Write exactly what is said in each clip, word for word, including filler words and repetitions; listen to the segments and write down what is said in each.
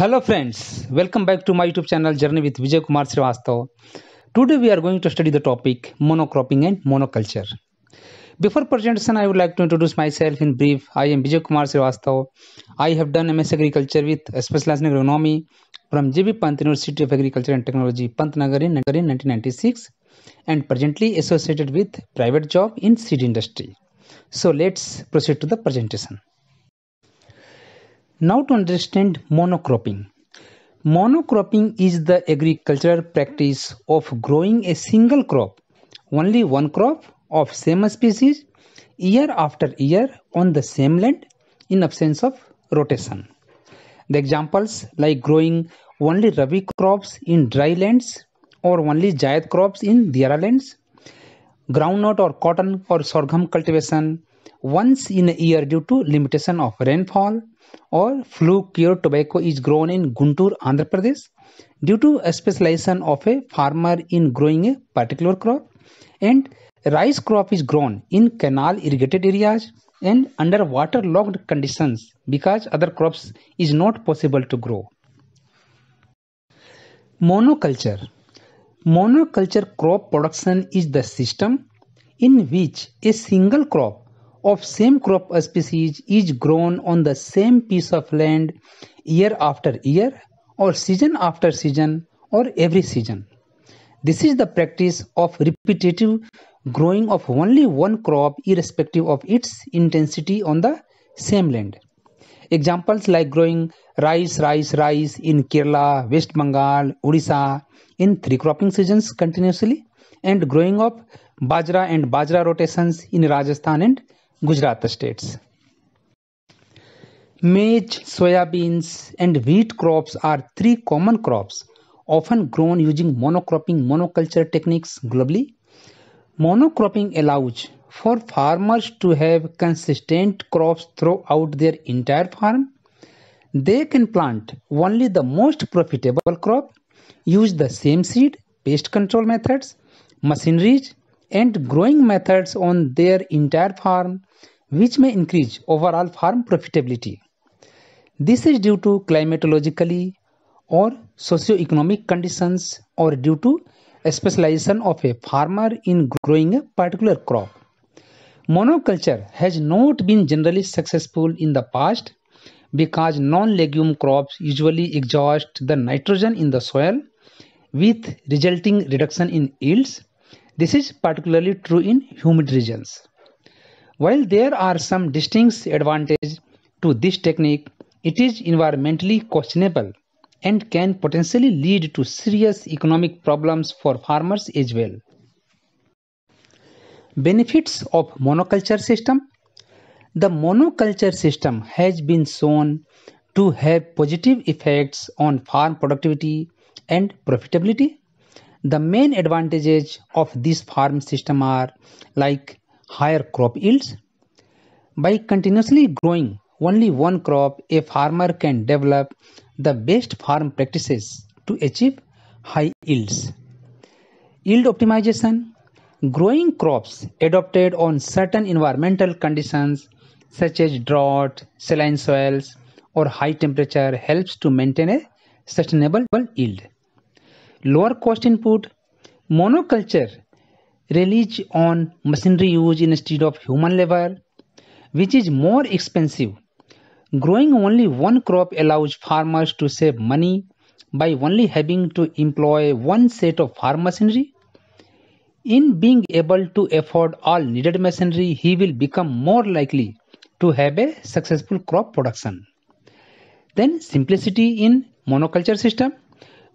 Hello friends, welcome back to my YouTube channel Journey with Vijay Kumar Shrivastav. Today we are going to study the topic monocropping and monoculture. Before presentation, I would like to introduce myself in brief. I am Vijay Kumar Shrivastav. I have done M S Agriculture with specialization in agronomy from G B Pant University of Agriculture and Technology, Pantnagar in nineteen ninety-six, and presently associated with private job in seed industry. So let's proceed to the presentation. Now to understand monocropping. Monocropping is the agricultural practice of growing a single crop, only one crop of same species, year after year on the same land in absence of rotation. The examples like growing only Rabi crops in dry lands or only Jayed crops in Diyara lands, groundnut or cotton or sorghum cultivation once in a year due to limitation of rainfall, or flue-cured tobacco is grown in Guntur, Andhra Pradesh due to a specialization of a farmer in growing a particular crop, and rice crop is grown in canal irrigated areas and under waterlogged conditions because other crops is not possible to grow. Monoculture. Monoculture crop production is the system in which a single crop of same crop species is grown on the same piece of land year after year or season after season or every season. This is the practice of repetitive growing of only one crop irrespective of its intensity on the same land. Examples like growing rice, rice, rice in Kerala, West Bengal, Odisha in three cropping seasons continuously, and growing of bajra and bajra rotations in Rajasthan and Gujarat states. Maize, soyabeans and wheat crops are three common crops often grown using monocropping monoculture techniques globally. Monocropping allows for farmers to have consistent crops throughout their entire farm. They can plant only the most profitable crop, use the same seed, pest control methods, machineries and growing methods on their entire farm, which may increase overall farm profitability. This is due to climatologically or socio-economic conditions or due to a specialization of a farmer in growing a particular crop. Monoculture has not been generally successful in the past because non-legume crops usually exhaust the nitrogen in the soil with resulting reduction in yields. This is particularly true in humid regions. While there are some distinct advantages to this technique, it is environmentally questionable and can potentially lead to serious economic problems for farmers as well. Benefits of monoculture system. The monoculture system has been shown to have positive effects on farm productivity and profitability. The main advantages of this farm system are like higher crop yields. By continuously growing only one crop, a farmer can develop the best farm practices to achieve high yields. Yield optimization. Growing crops adopted on certain environmental conditions such as drought, saline soils or high temperature helps to maintain a sustainable yield. Lower cost input. Monoculture relies on machinery use instead of human labor, which is more expensive. Growing only one crop allows farmers to save money by only having to employ one set of farm machinery. In being able to afford all needed machinery, he will become more likely to have a successful crop production. Then simplicity in monoculture system.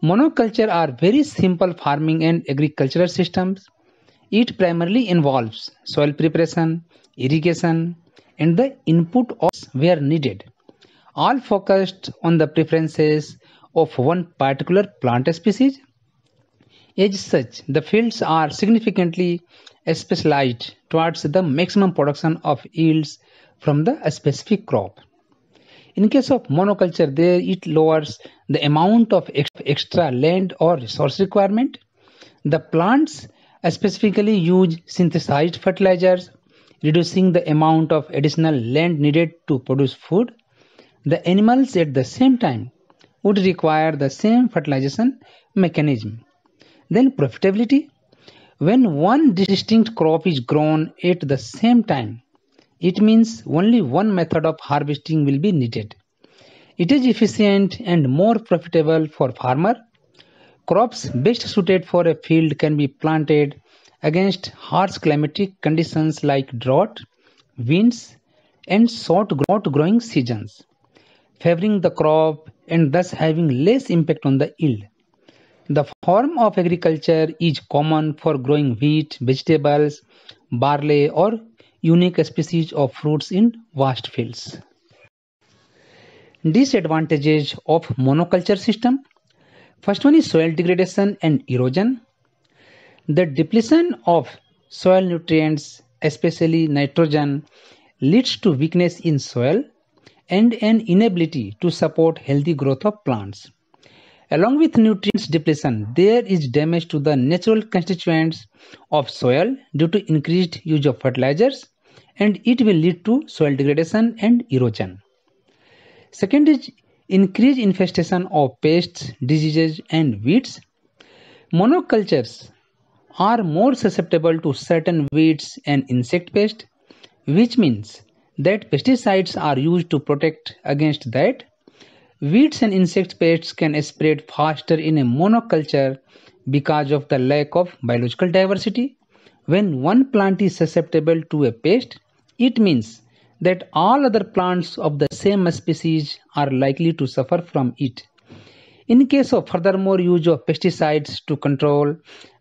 Monoculture are very simple farming and agricultural systems. It primarily involves soil preparation, irrigation, and the input of where needed, all focused on the preferences of one particular plant species. As such, the fields are significantly specialized towards the maximum production of yields from the specific crop. In case of monoculture, there it lowers the amount of extra land or resource requirement. The plants specifically use synthesized fertilizers, reducing the amount of additional land needed to produce food. The animals at the same time would require the same fertilization mechanism. Then profitability. When one distinct crop is grown at the same time, it means only one method of harvesting will be needed. It is efficient and more profitable for farmer. Crops best suited for a field can be planted against harsh climatic conditions like drought, winds, and short growing seasons, favoring the crop and thus having less impact on the yield. The form of agriculture is common for growing wheat, vegetables, barley, or unique species of fruits in vast fields. Disadvantages of monoculture system. First one is soil degradation and erosion. The depletion of soil nutrients, especially nitrogen, leads to weakness in soil and an inability to support healthy growth of plants. Along with nutrients depletion, there is damage to the natural constituents of soil due to increased use of fertilizers, and it will lead to soil degradation and erosion. Second is increased infestation of pests, diseases, and weeds. Monocultures are more susceptible to certain weeds and insect pests, which means that pesticides are used to protect against that. Weeds and insect pests can spread faster in a monoculture because of the lack of biological diversity. When one plant is susceptible to a pest, it means that all other plants of the same species are likely to suffer from it. In case of furthermore use of pesticides to control,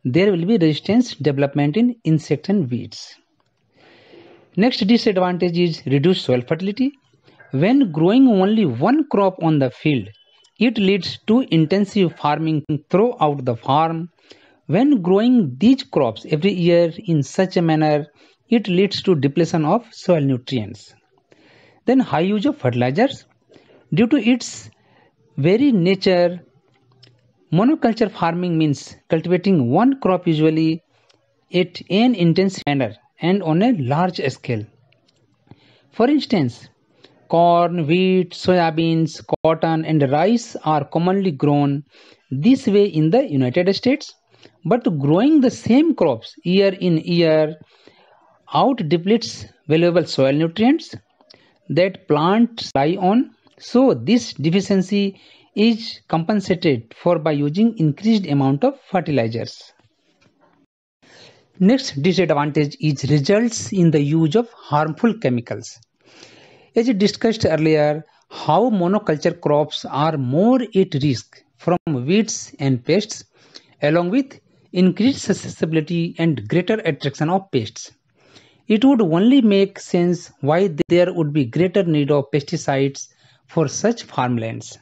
there will be resistance development in insects and weeds. Next disadvantage is reduced soil fertility. When growing only one crop on the field, it leads to intensive farming throughout the farm. When growing these crops every year in such a manner, it leads to depletion of soil nutrients. Then high use of fertilizers. Due to its very nature, monoculture farming means cultivating one crop usually at an intense manner and on a large scale. For instance, corn, wheat, soybeans, cotton, and rice are commonly grown this way in the United States, but growing the same crops year in year out depletes valuable soil nutrients that plants rely on. So this deficiency is compensated for by using increased amount of fertilizers. Next disadvantage is results in the use of harmful chemicals. As discussed earlier, how monoculture crops are more at risk from weeds and pests, along with increased susceptibility and greater attraction of pests. It would only make sense why there would be greater need of pesticides for such farmlands.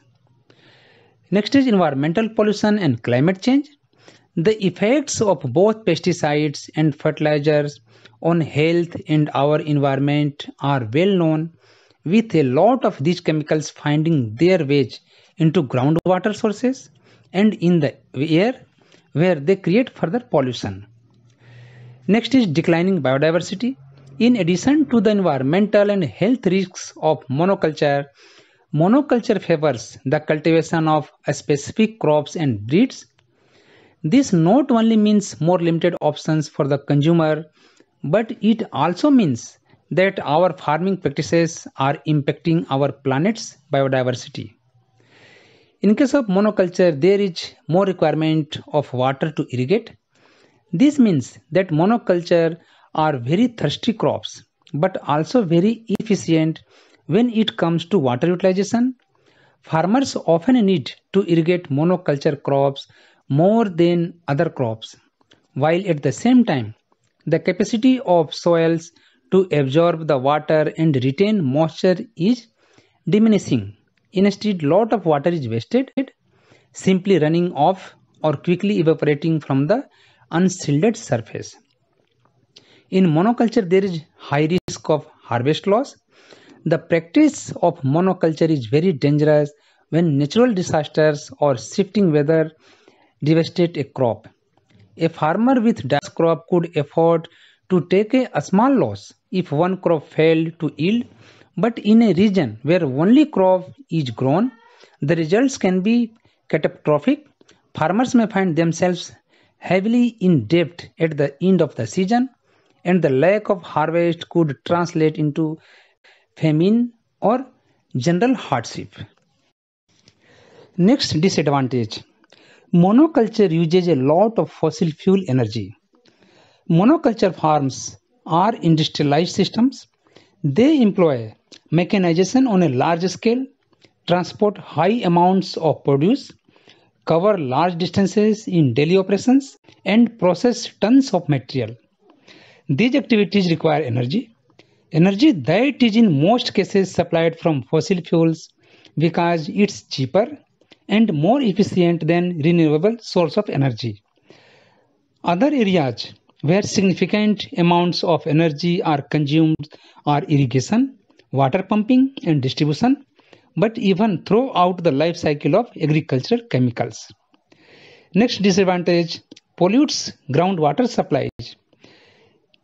Next is environmental pollution and climate change. The effects of both pesticides and fertilizers on health and our environment are well known, with a lot of these chemicals finding their way into groundwater sources and in the air, where they create further pollution. Next is declining biodiversity. In addition to the environmental and health risks of monoculture, monoculture favors the cultivation of specific crops and breeds. This not only means more limited options for the consumer, but it also means that our farming practices are impacting our planet's biodiversity. In case of monoculture, there is more requirement of water to irrigate. This means that monoculture are very thirsty crops, but also very efficient when it comes to water utilization. Farmers often need to irrigate monoculture crops more than other crops, while at the same time, the capacity of soils to absorb the water and retain moisture is diminishing. Instead, lot of water is wasted, simply running off or quickly evaporating from the unshielded surface. In monoculture, there is high risk of harvest loss. The practice of monoculture is very dangerous when natural disasters or shifting weather devastate a crop. A farmer with diverse crop could afford to take a small loss if one crop failed to yield, but in a region where only crop is grown, The results can be catastrophic. Farmers may find themselves heavily in debt at the end of the season, and the lack of harvest could translate into famine or general hardship. Next disadvantage. Monoculture uses a lot of fossil fuel energy. Monoculture farms are industrialized systems. They employ mechanization on a large scale, transport high amounts of produce, cover large distances in daily operations, and process tons of material. These activities require energy, energy that is in most cases supplied from fossil fuels because it's cheaper and more efficient than renewable source of energy. Other areas where significant amounts of energy are consumed are irrigation, water pumping, and distribution, but even throughout the life cycle of agricultural chemicals. Next disadvantage, pollutes groundwater supplies.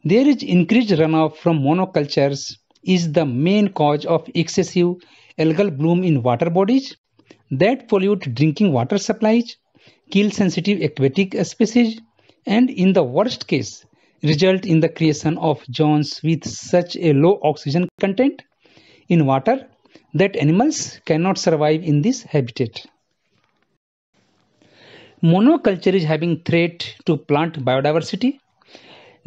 There is increased runoff from monocultures is the main cause of excessive algal bloom in water bodies that pollute drinking water supplies, kill sensitive aquatic species, and in the worst case, result in the creation of zones with such a low oxygen content in water that animals cannot survive in this habitat. Monoculture is having threat to plant biodiversity.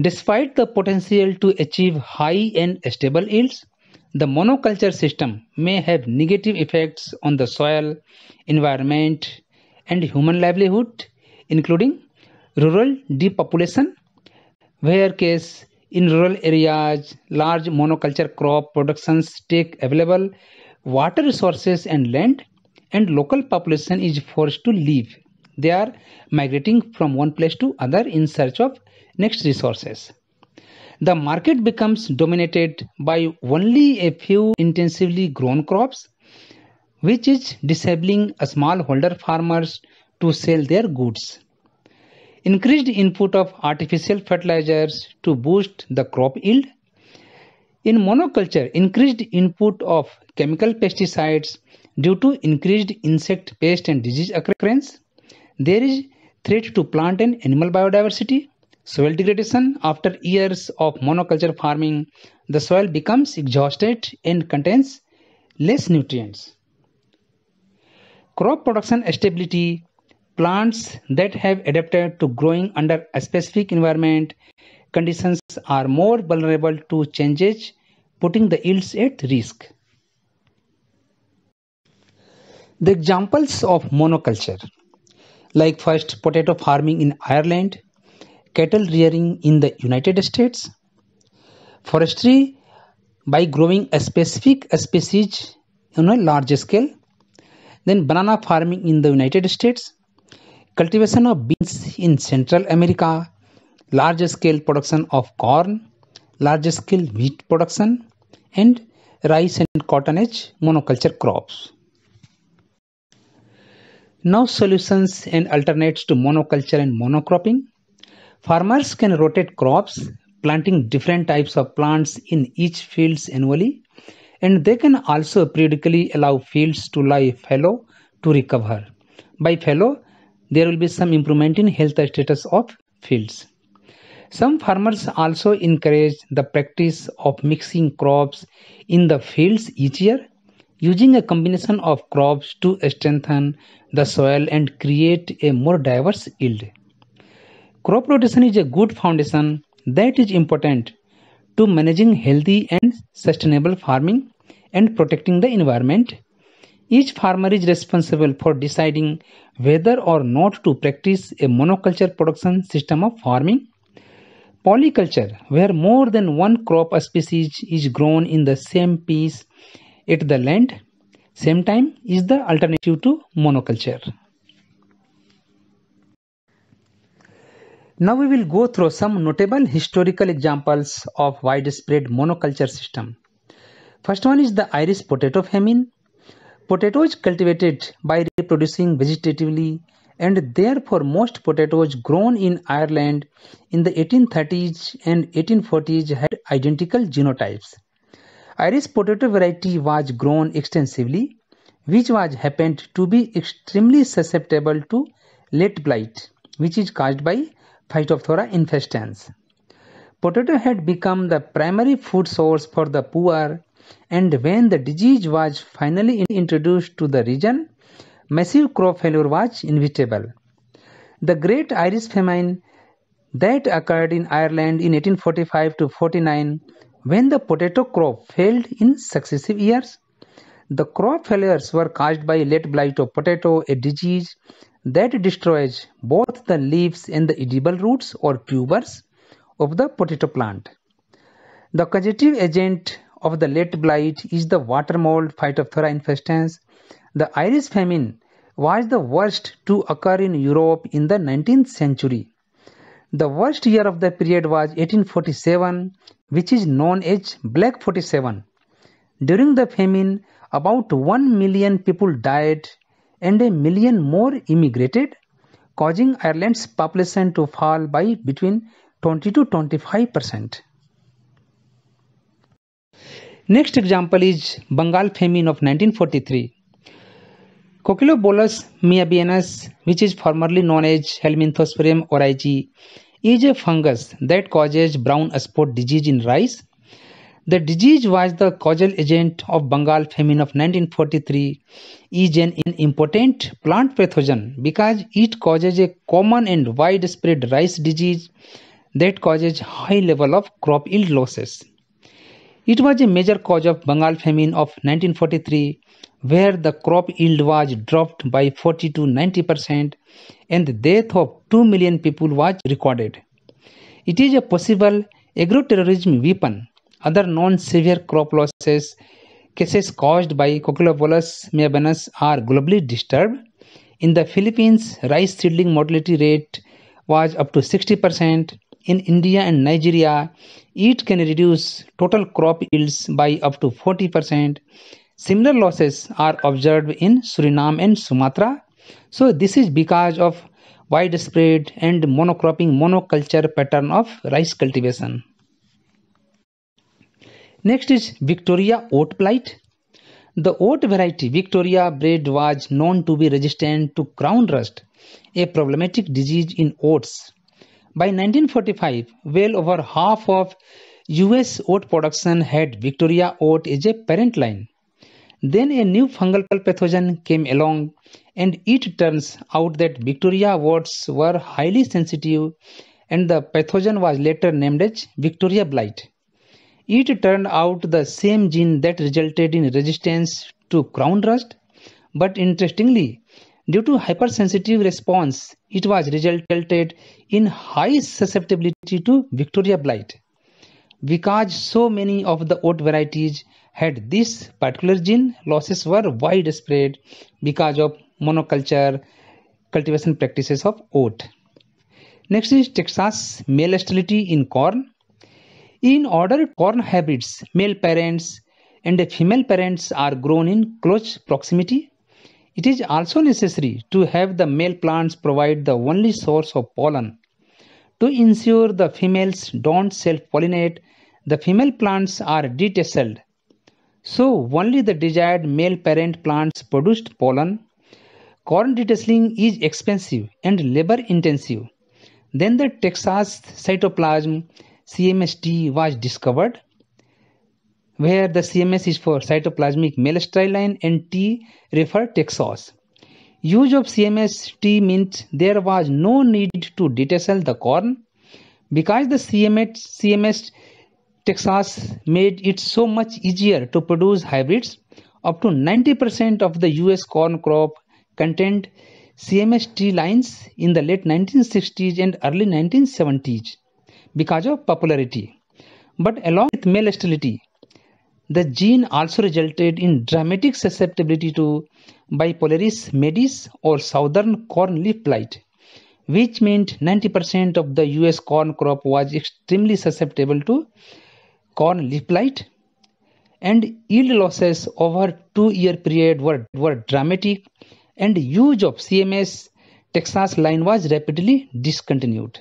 Despite the potential to achieve high and stable yields, the monoculture system may have negative effects on the soil, environment, and human livelihood, including rural depopulation, where case in rural areas, large monoculture crop productions take available water resources and land, and local population is forced to leave. They are migrating from one place to other in search of next resources. The market becomes dominated by only a few intensively grown crops, which is disabling smallholder farmers to sell their goods. Increased input of artificial fertilizers to boost the crop yield. In monoculture, increased input of chemical pesticides due to increased insect pest and disease occurrence. There is threat to plant and animal biodiversity. Soil degradation. After years of monoculture farming, the soil becomes exhausted and contains less nutrients. Crop production stability. Plants that have adapted to growing under a specific environment conditions are more vulnerable to changes, putting the yields at risk. The examples of monoculture, like first potato farming in Ireland, cattle rearing in the United States, forestry by growing a specific species on a large scale, then banana farming in the United States, cultivation of beans in Central America, large scale production of corn, large scale wheat production, and rice and cotton as monoculture crops. Now solutions and alternates to monoculture and monocropping. Farmers can rotate crops, planting different types of plants in each field annually, and they can also periodically allow fields to lie fallow to recover. By fallow, there will be some improvement in health status of fields. Some farmers also encourage the practice of mixing crops in the fields each year, using a combination of crops to strengthen the soil and create a more diverse yield. Crop rotation is a good foundation that is important to managing healthy and sustainable farming and protecting the environment. Each farmer is responsible for deciding whether or not to practice a monoculture production system of farming. Polyculture, where more than one crop species is grown in the same piece at the land, same time, is the alternative to monoculture. Now we will go through some notable historical examples of widespread monoculture system. First one is the Irish potato famine. Potatoes cultivated by reproducing vegetatively, and therefore most potatoes grown in Ireland in the eighteen thirties and eighteen forties had identical genotypes. Irish potato variety was grown extensively which was happened to be extremely susceptible to late blight, which is caused by Phytophthora infestans. Potato had become the primary food source for the poor, and when the disease was finally introduced to the region, massive crop failure was inevitable. The Great Irish Famine that occurred in Ireland in eighteen forty-five to forty-nine, when the potato crop failed in successive years. The crop failures were caused by late blight of potato, a disease that destroys both the leaves and the edible roots or tubers of the potato plant. The causative agent of the late blight is the water mold Phytophthora infestans. The Irish famine was the worst to occur in Europe in the nineteenth century. The worst year of the period was eighteen forty-seven, which is known as Black forty-seven. During the famine, about one million people died and a million more immigrated, causing Ireland's population to fall by between twenty to twenty-five percent. Next example is Bengal famine of nineteen forty-three. Cochliobolus miyabeanus, which is formerly known as Helminthosporium oryzae, is a fungus that causes brown spot disease in rice. The disease was the causal agent of Bengal famine of nineteen forty-three. Is an important plant pathogen because it causes a common and widespread rice disease that causes high level of crop yield losses. It was a major cause of Bengal famine of nineteen forty-three, where the crop yield was dropped by forty to ninety percent and the death of two million people was recorded. It is a possible agroterrorism weapon. Other non-severe crop losses cases caused by Cochliobolus miyabeanus are globally disturbed. In the Philippines, rice seedling mortality rate was up to sixty percent. In India and Nigeria, it can reduce total crop yields by up to forty percent. Similar losses are observed in Suriname and Sumatra. So this is because of widespread and monocropping monoculture pattern of rice cultivation. Next is Victoria oat blight. The oat variety Victoria bread was known to be resistant to crown rust, a problematic disease in oats. By nineteen forty-five, well over half of U S oat production had Victoria oat as a parent line. Then a new fungal pathogen came along, and it turns out that Victoria oats were highly sensitive, and the pathogen was later named as Victoria blight. It turned out the same gene that resulted in resistance to crown rust, but interestingly, due to hypersensitive response, it was resulted in high susceptibility to Victoria blight. Because so many of the oat varieties had this particular gene, losses were widespread because of monoculture cultivation practices of oat. Next is Texas male hostility in corn. In order corn hybrids, male parents and female parents are grown in close proximity. It is also necessary to have the male plants provide the only source of pollen. To ensure the females don't self-pollinate, the female plants are detasseled. So only the desired male parent plants produced pollen. Corn detasseling is expensive and labor intensive. Then the Texas cytoplasm C M S T was discovered, where the C M S is for cytoplasmic male sterile line and T refer Texas. Use of C M S T means there was no need to detassel the corn because the C M S, C M S Texas made it so much easier to produce hybrids. Up to ninety percent of the U S corn crop contained C M S T lines in the late nineteen sixties and early nineteen seventies. Because of popularity. But along with male hostility, the gene also resulted in dramatic susceptibility to Bipolaris maydis or southern corn leaf blight, which meant ninety percent of the U S corn crop was extremely susceptible to corn leaf blight, and yield losses over two-year period were, were dramatic, and use of C M S Texas line was rapidly discontinued.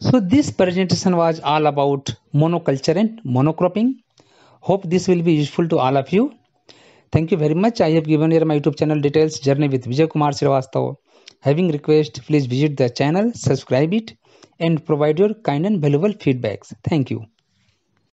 So this presentation was all about monoculture and monocropping. Hope this will be useful to all of you. Thank you very much. I have given here my YouTube channel details, Journey with Vijay Kumar Shrivastav. Having request, please visit the channel, subscribe it, and provide your kind and valuable feedbacks. Thank you.